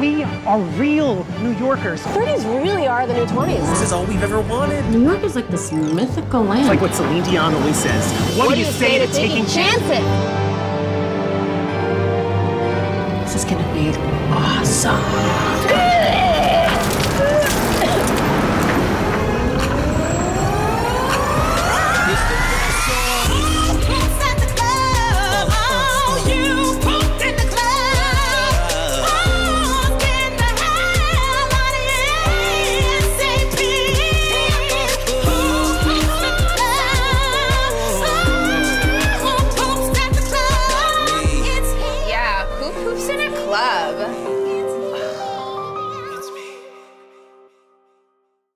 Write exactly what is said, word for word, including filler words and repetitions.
We are real New Yorkers. thirties really are the new twenties. This is all we've ever wanted. New York is like this mythical land. It's like what Celine Dion always says. What, what do you, you say, say to taking, taking chances? This is gonna be awesome.